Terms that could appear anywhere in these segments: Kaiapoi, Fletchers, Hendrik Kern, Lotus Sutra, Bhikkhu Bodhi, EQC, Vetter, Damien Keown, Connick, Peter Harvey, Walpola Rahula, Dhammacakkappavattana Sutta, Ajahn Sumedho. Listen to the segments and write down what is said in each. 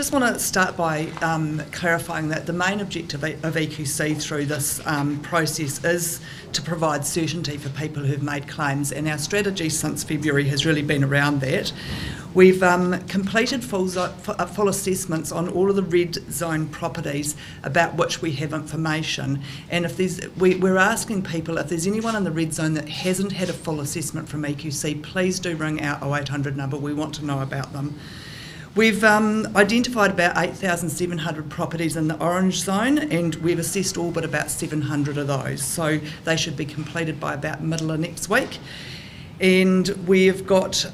Just want to start by clarifying that the main objective of EQC through this process is to provide certainty for people who've made claims, and our strategy since February has really been around that. We've completed full assessments on all of the red zone properties about which we have information, and if there's, we're asking people if there's anyone in the red zone that hasn't had a full assessment from EQC, please do ring our 0800 number, we want to know about them. We've identified about 8,700 properties in the orange zone, and we've assessed all but about 700 of those, so they should be completed by about middle of next week. And we've got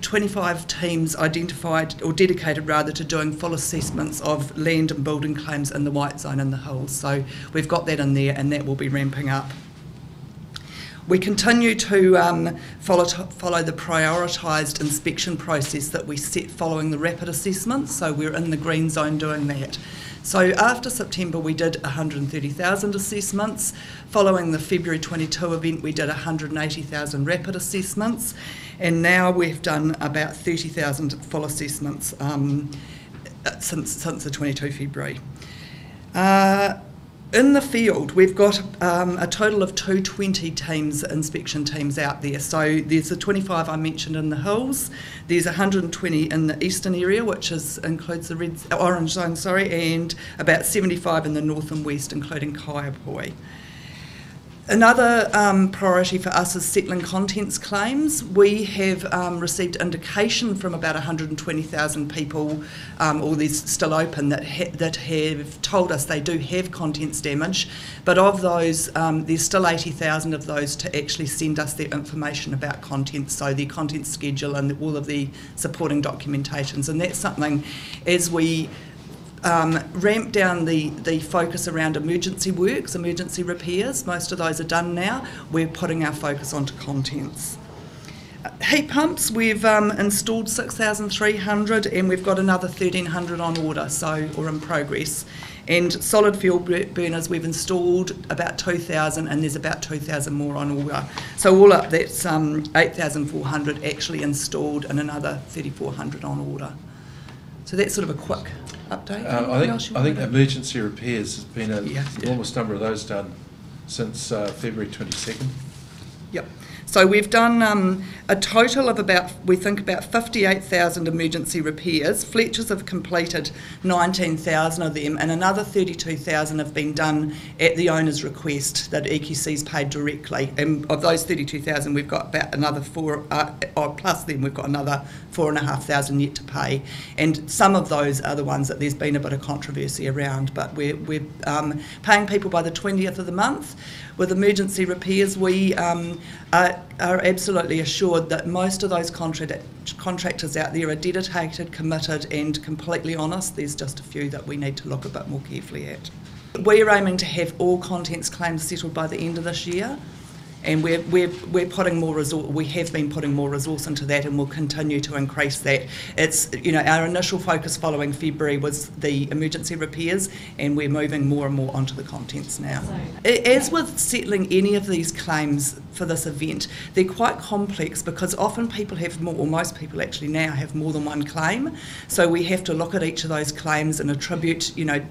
25 teams identified, or dedicated rather, to doing full assessments of land and building claims in the white zone and the hills. So we've got that in there, and that will be ramping up. We continue to follow the prioritised inspection process that we set following the rapid assessments, so we're in the green zone doing that. So after September we did 130,000 assessments, following the February 22 event we did 180,000 rapid assessments, and now we've done about 30,000 full assessments since the 22 February. In the field, we've got a total of 220 teams, inspection teams out there. So there's the 25 I mentioned in the hills, there's 120 in the eastern area, which includes the orange zone, and about 75 in the north and west, including Kaiapoi. Another priority for us is settling contents claims. We have received indication from about 120,000 people, all these still open, that have told us they do have contents damage, but of those, there's still 80,000 of those to actually send us their information about contents, so their contents schedule and all of the supporting documentations, and that's something as we ramp down the focus around emergency works, emergency repairs. Most of those are done now. We're putting our focus onto contents. Heat pumps, we've installed 6,300 and we've got another 1,300 on order, so, or in progress. And solid fuel burners, we've installed about 2,000 and there's about 2,000 more on order. So all up that's 8,400 actually installed and another 3,400 on order. So that's sort of a quick update. I think emergency repairs has been an enormous number of those done since February 22nd. Yep. So we've done a total of about 58,000 emergency repairs. Fletchers have completed 19,000 of them, and another 32,000 have been done at the owner's request that EQC's paid directly. And of those 32,000, we've got about another another 4,500 yet to pay. And some of those are the ones that there's been a bit of controversy around, but we're paying people by the 20th of the month. With emergency repairs, we are absolutely assured that most of those contractors out there are dedicated, committed and completely honest. There's just a few that we need to look a bit more carefully at. We're aiming to have all contents claims settled by the end of this year, and we're putting more resource. We have been putting more resource into that, and we'll continue to increase that. It's, you know, our initial focus following February was the emergency repairs, and we're moving more and more onto the contents now. So, as with settling any of these claims for this event, they're quite complex because often people have more, or most people actually now have more than one claim. So we have to look at each of those claims and attribute, you know,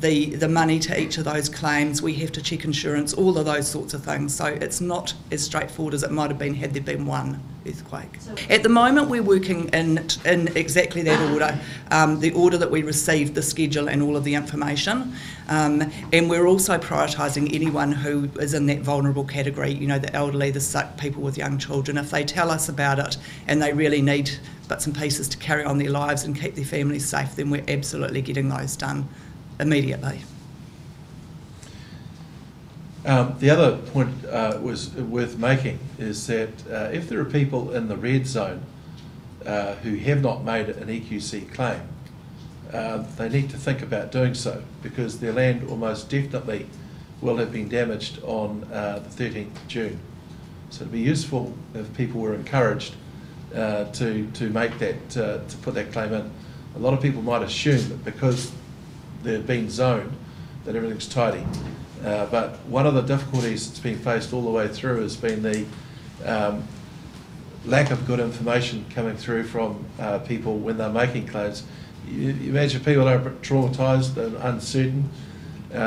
the money to each of those claims. We have to check insurance, all of those sorts of things, so it's not as straightforward as it might have been had there been one earthquake. At the moment we're working in exactly that order, the order that we received, the schedule and all of the information, and we're also prioritising anyone who is in that vulnerable category, you know, the elderly, the sick, people with young children. If they tell us about it and they really need bits and pieces to carry on their lives and keep their families safe, then we're absolutely getting those done immediately. The other point was worth making is that if there are people in the red zone who have not made an EQC claim, they need to think about doing so, because their land almost definitely will have been damaged on the 13th of June. So it would be useful if people were encouraged to make that, to put that claim in. A lot of people might assume that because they've been zoned, that everything's tidy. But one of the difficulties that's been faced all the way through has been the lack of good information coming through from people when they're making claims. you imagine people are traumatised and uncertain.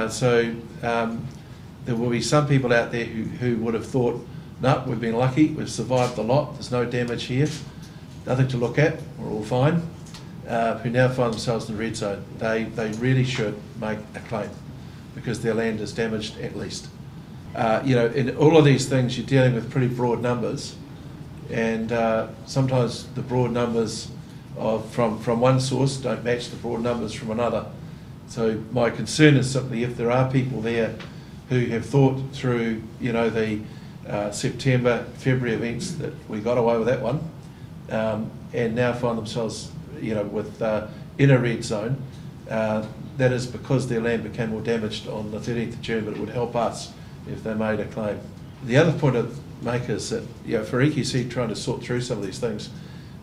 So there will be some people out there who would have thought, no, we've been lucky, we've survived the lot, there's no damage here, nothing to look at, we're all fine, who now find themselves in the red zone. They really should make a claim because their land is damaged at least. You know, in all of these things you're dealing with pretty broad numbers, and sometimes the broad numbers from one source don't match the broad numbers from another. So my concern is simply if there are people there who have thought through, you know, the September, February events that we got away with that one, and now find themselves, you know, with in a red zone, that is because their land became more damaged on the 13th of June, but it would help us if they made a claim. The other point I'd make is that, you know, for EQC trying to sort through some of these things,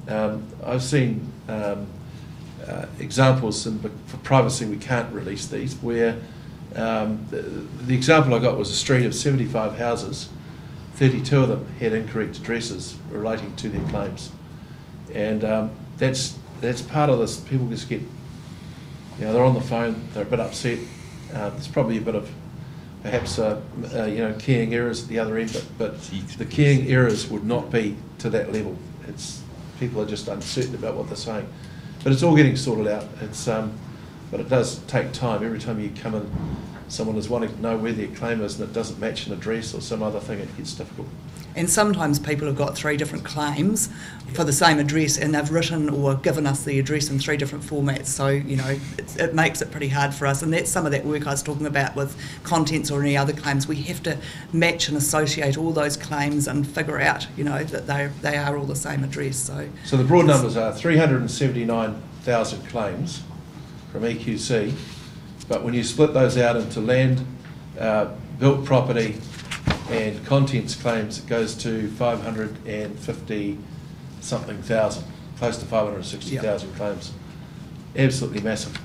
I've seen examples, and for privacy we can't release these, where the example I got was a street of 75 houses, 32 of them had incorrect addresses relating to their claims. And that's part of this. People just get, you know, they're on the phone, they're a bit upset, there's probably a bit of perhaps you know, keying errors at the other end, but the keying errors would not be to that level. It's people are just uncertain about what they're saying, but it's all getting sorted out. It's but it does take time. Every time you come in, someone is wanting to know where their claim is and it doesn't match an address or some other thing, it gets difficult. And sometimes people have got 3 different claims for the same address, and they've written or given us the address in 3 different formats, so, you know, it makes it pretty hard for us, and that's some of that work I was talking about with contents or any other claims. We have to match and associate all those claims and figure out, you know, that they are all the same address. So the broad numbers are 379,000 claims from EQC, but when you split those out into land, built property and contents claims, it goes to 550 something thousand, close to 560,000 claims. Absolutely massive.